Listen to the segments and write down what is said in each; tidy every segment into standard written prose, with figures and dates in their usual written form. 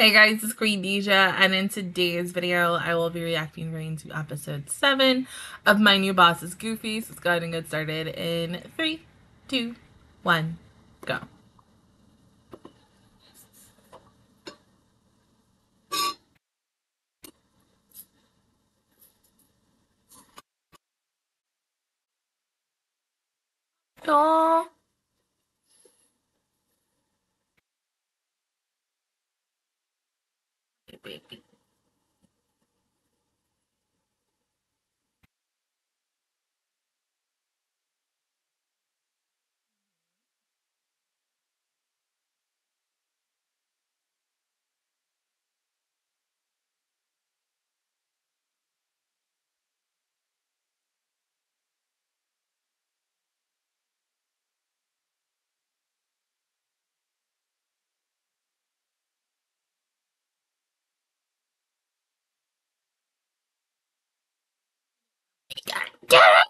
Hey guys, it's Queendija, and in today's video, I will be reacting to episode 7 of My New Boss Is Goofy. So let's go ahead and get started in 3, 2, 1, go. Aww. Baby. Yeah.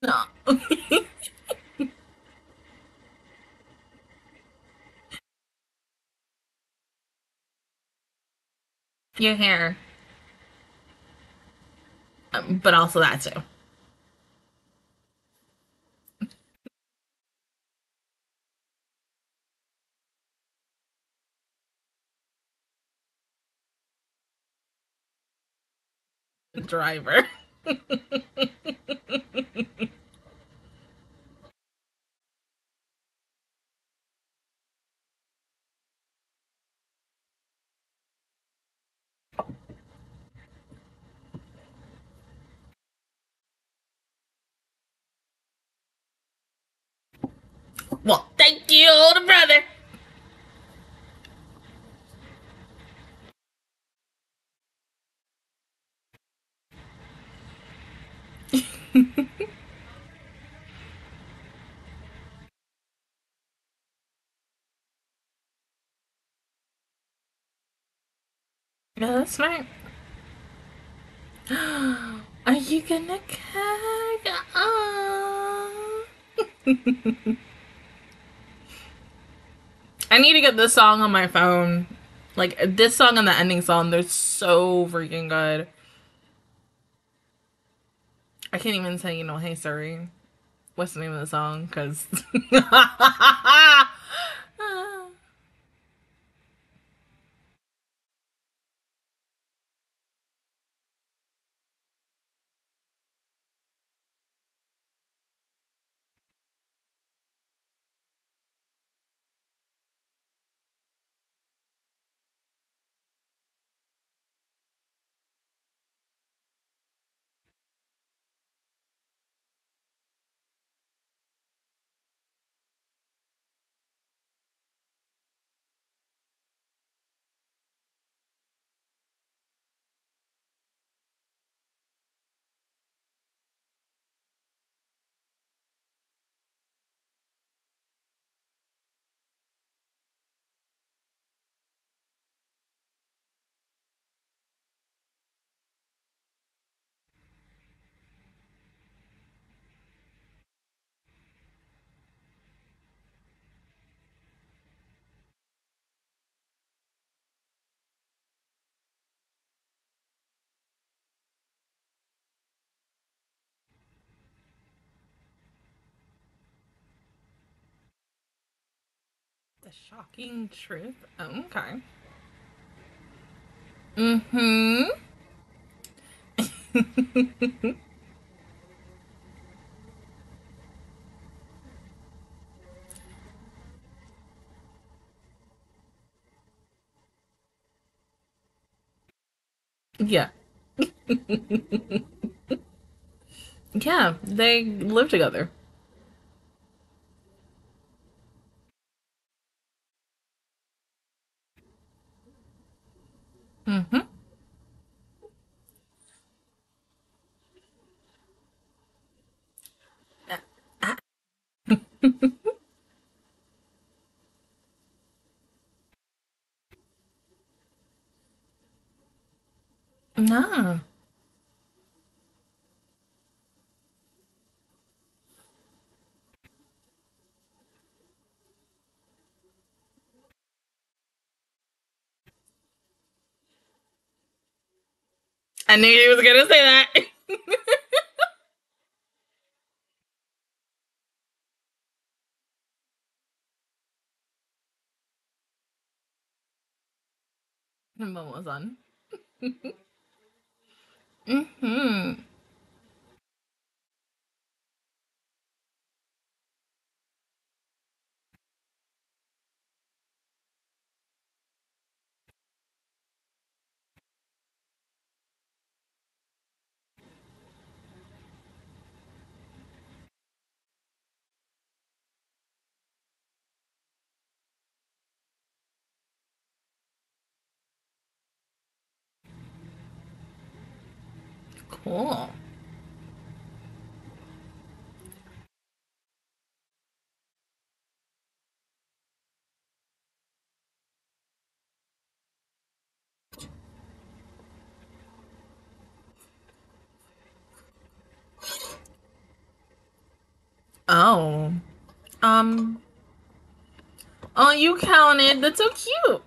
No. Your hair. But also that too. Driver. Well, thank you, older brother. Yeah, that's smart. Are you gonna cook? Oh. I need to get this song on my phone. Like, this song and the ending song, they're so freaking good. I can't even say, you know, hey Siri, what's the name of the song? Because... The shocking truth. Oh, okay. Mm-hmm. Yeah. Yeah, they live together. No. I knew you was gonna say that. Momo's on. Cool. Oh. Oh, you counted. That's so cute.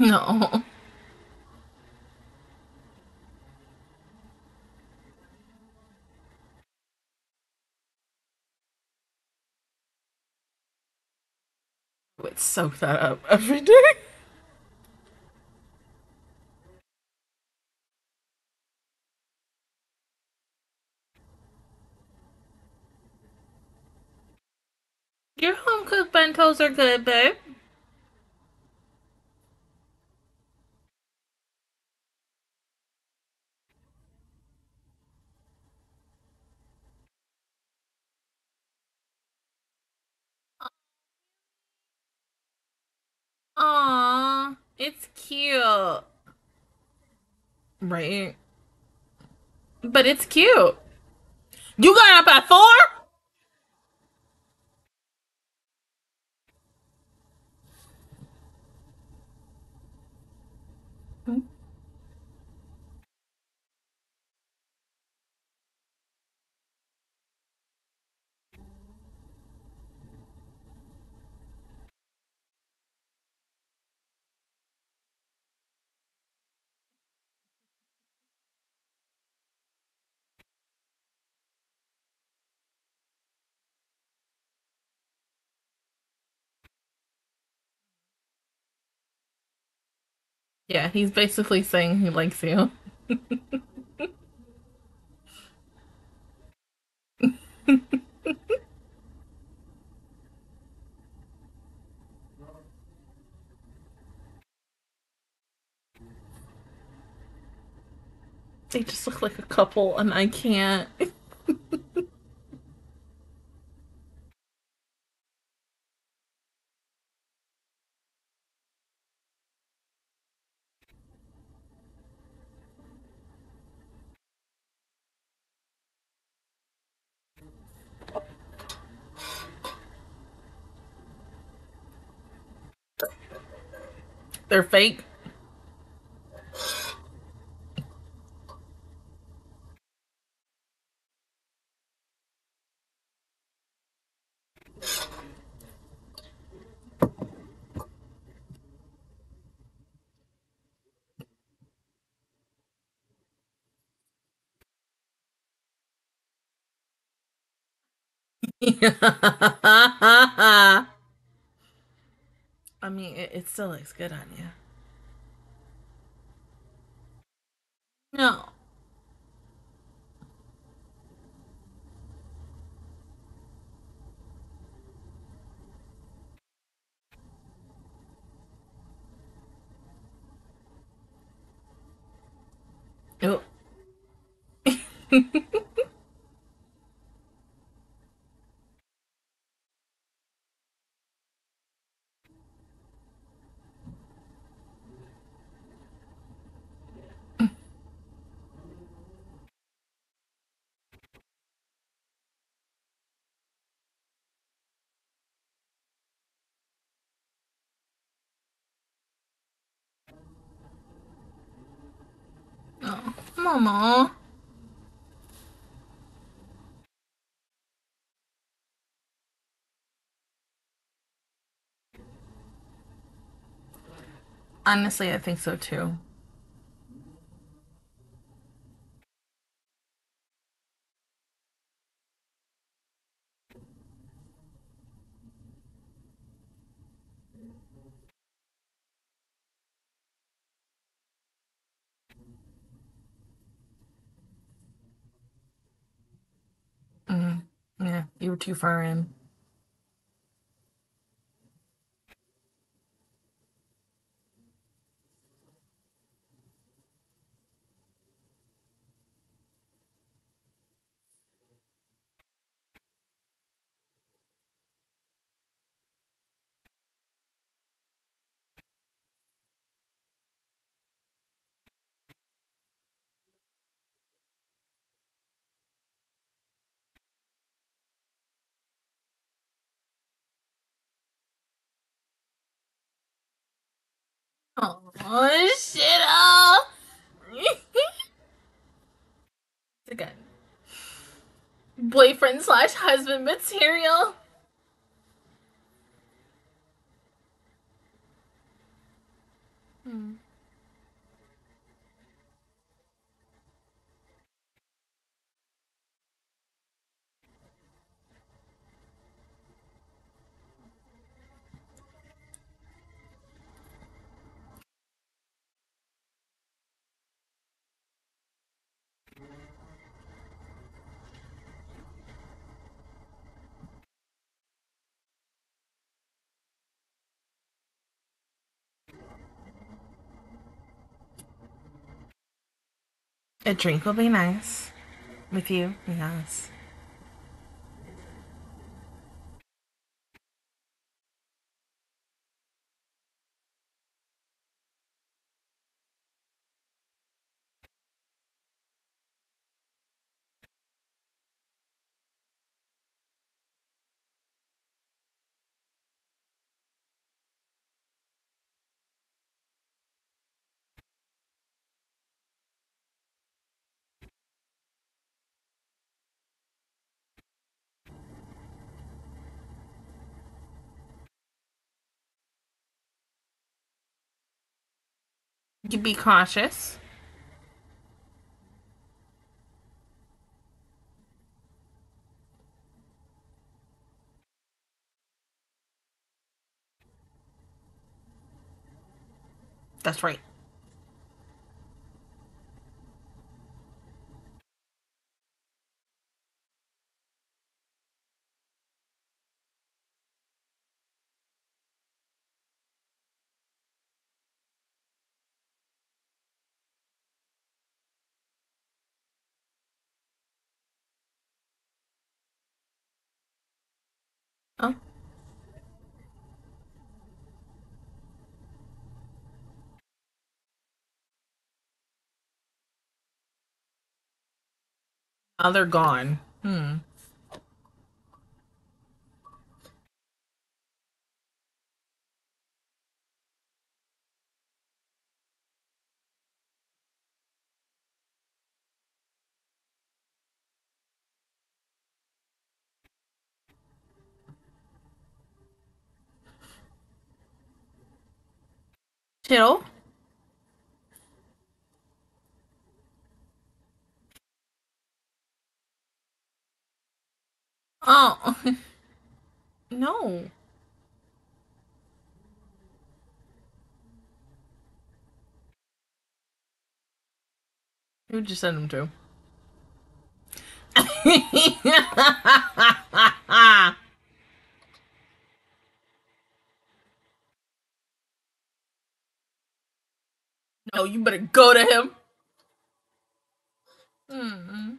No. I would soak that up every day. Your home-cooked bentos are good, babe. Aw, it's cute. Right? But it's cute. You got up at 4? Yeah, he's basically saying he likes you. They just look like a couple, and I can't. They're fake. I mean, it still looks good on you. No. Oh. Mama. Honestly, I think so too. Yeah, you were too far in. Oh, shit! Oh, it's again boyfriend/husband material. A drink will be nice with you, yes. You be cautious. That's right. Oh. Oh, they're gone. Shiro? Oh. No. Who'd you send him to? No, you better go to him. Mm-mm.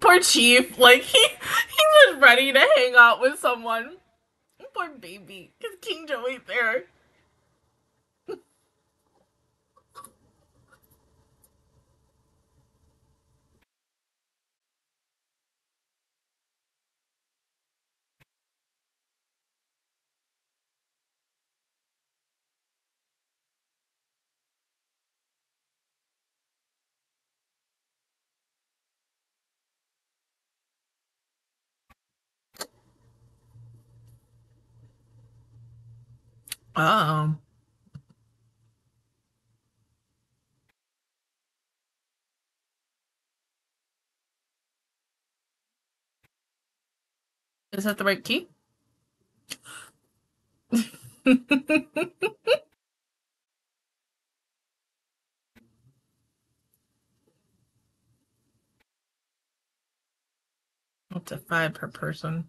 Poor Chief, like he was ready to hang out with someone. Poor baby, because King Joe ain't there. Is that the right key? Up to 5 per person.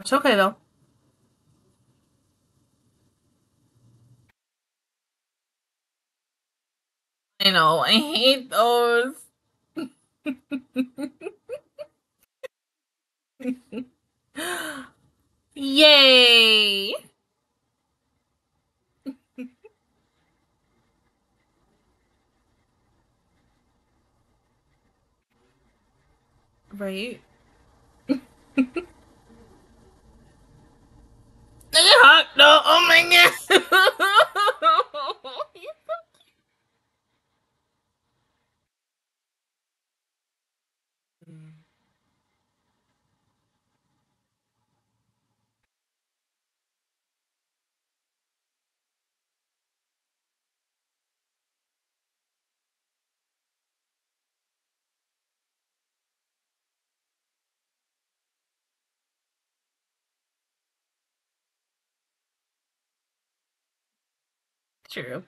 It's okay though. I know, I hate those. Yay. Right. Hocked up. Oh my god. Oh, he's so cute. True.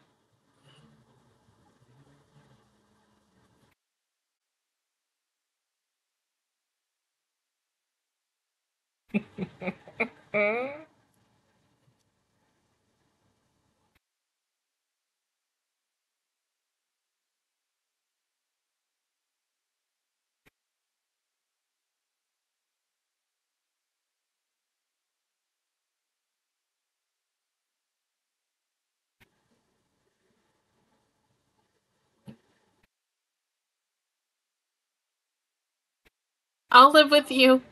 I'll live with you.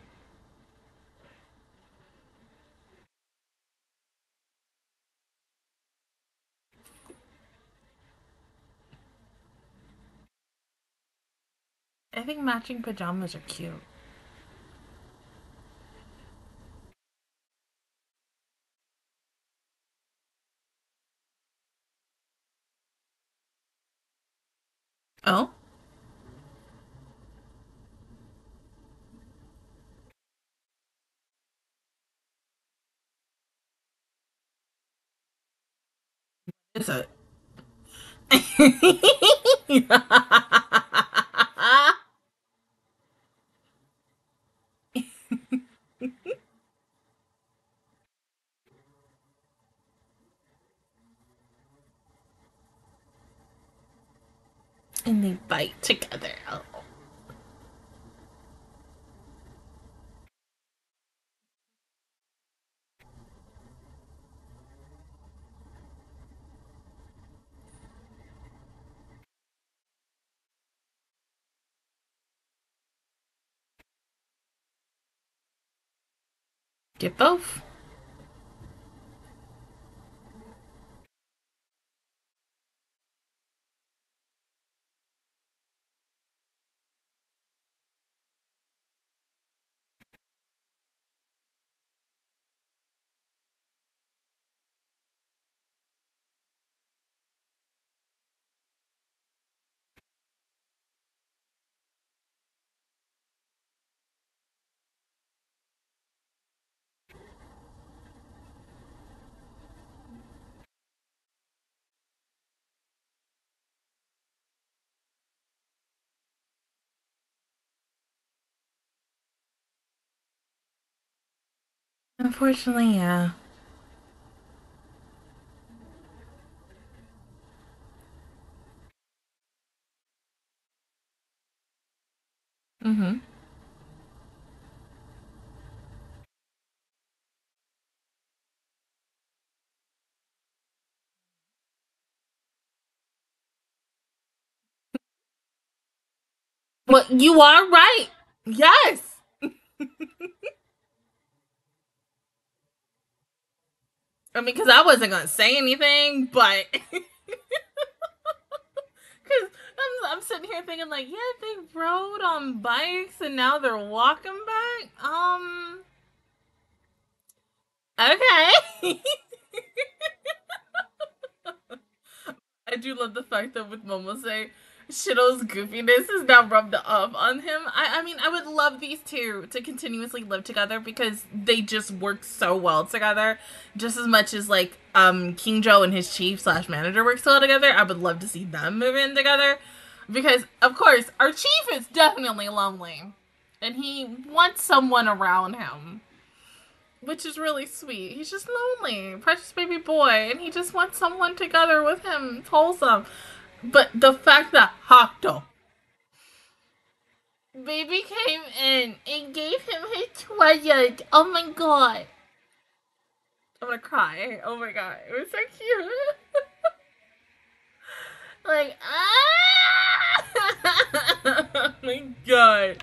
I think matching pajamas are cute. Oh? Is it? And they bite together. Oh. Get both? Unfortunately, yeah. Mm-hmm. Well, you are right. Yes. I mean, because I wasn't going to say anything, but because I'm sitting here thinking, like, yeah, they rode on bikes and now they're walking back? Okay. I do love the fact that with Momose, Shiro's goofiness is now rubbed off on him. I mean, I would love these two to continuously live together because they just work so well together. Just as much as, like, King Joe and his chief / manager works well together, I would love to see them move in together. Because, of course, our chief is definitely lonely. And he wants someone around him. Which is really sweet. He's just lonely. Precious baby boy. And he just wants someone together with him. It's wholesome. But the fact that Hoffto Baby came in and gave him his treasure. Oh my god. I'm gonna cry. Oh my god. It was so cute. Like, ah! Oh my god.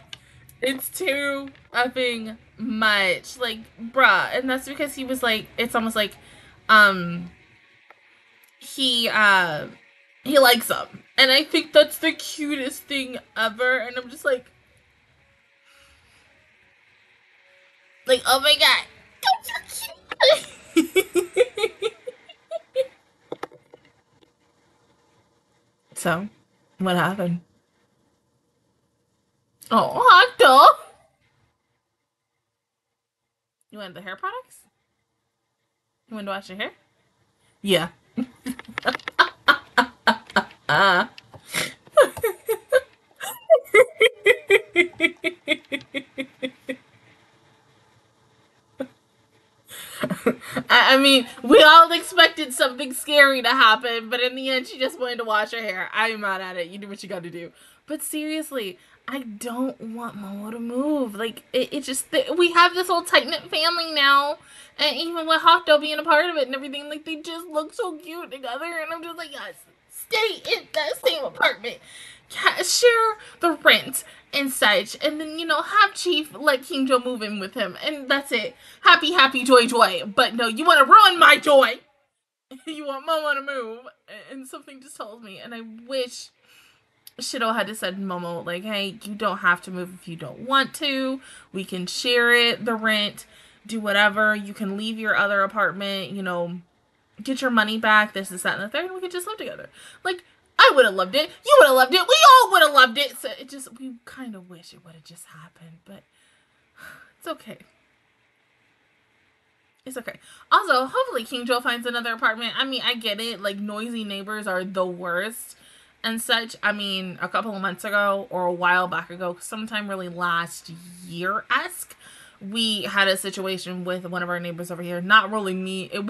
It's too effing much. Like, bruh. And that's because he was like, it's almost like, he likes them, and I think that's the cutest thing ever, and I'm just like, oh my god, that's so cute! So, what happened? Oh, Hoffto! You wanted the hair products? You wanted to wash your hair? Yeah. I mean, we all expected something scary to happen, but in the end, she just wanted to wash her hair. I am not at it. You do what you gotta do. But seriously, I don't want Momo to move. Like, it just, we have this whole tight-knit family now, and even with Hoffto being a part of it and everything, like, they just look so cute together, and I'm just like, yes. Stay in that same apartment, share the rent and such, and then, you know, have Chief let King Joe move in with him, and that's it. Happy, happy, joy, joy. But no, you want to ruin my joy. You want Momo to move, and something just told me, and I wish Shiro had just said to Momo, like, hey, you don't have to move if you don't want to. We can share it, the rent, do whatever. You can leave your other apartment, you know. Get your money back, this, that, and the third, and we could just live together. Like, I would have loved it. You would have loved it. We all would have loved it. So it just, we kind of wish it would have just happened, but it's okay. It's okay. Also, hopefully King Joe finds another apartment. I mean, I get it. Like, noisy neighbors are the worst and such. I mean, a couple of months ago or a while back ago, sometime really last year-esque, we had a situation with one of our neighbors over here. Not really me. It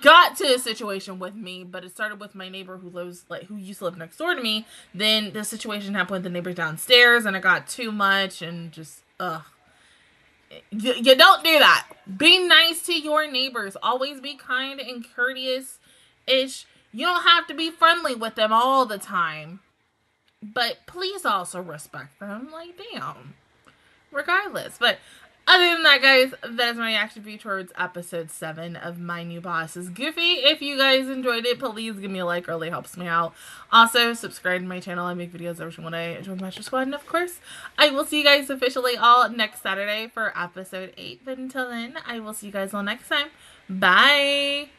got to a situation with me, but it started with my neighbor who lives, like, who used to live next door to me. Then the situation happened with the neighbors downstairs, and it got too much, and just, ugh. You don't do that. Be nice to your neighbors. Always be kind and courteous-ish. You don't have to be friendly with them all the time. But please also respect them. Like, damn. Regardless. But Other than that, guys, that is my reaction to be towards episode 7 of My New Boss Is Goofy. If you guys enjoyed it, please give me a like. It really helps me out. Also, subscribe to my channel. I make videos every single day. Join Master Squad. And, of course, I will see you guys officially all next Saturday for episode 8. But until then, I will see you guys all next time. Bye!